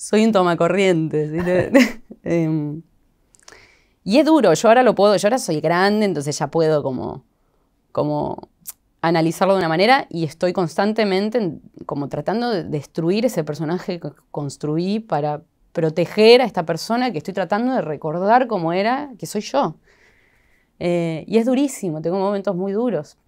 soy un tomacorrientes. ¿Sí? Y es duro, yo ahora lo puedo, yo ahora soy grande, entonces ya puedo como analizarlo de una manera y estoy constantemente como tratando de destruir ese personaje que construí para proteger a esta persona que estoy tratando de recordar cómo era, que soy yo. Y es durísimo, tengo momentos muy duros.